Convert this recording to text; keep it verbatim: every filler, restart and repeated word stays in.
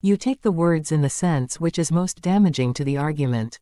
You take the words in the sense which is most damaging to the argument.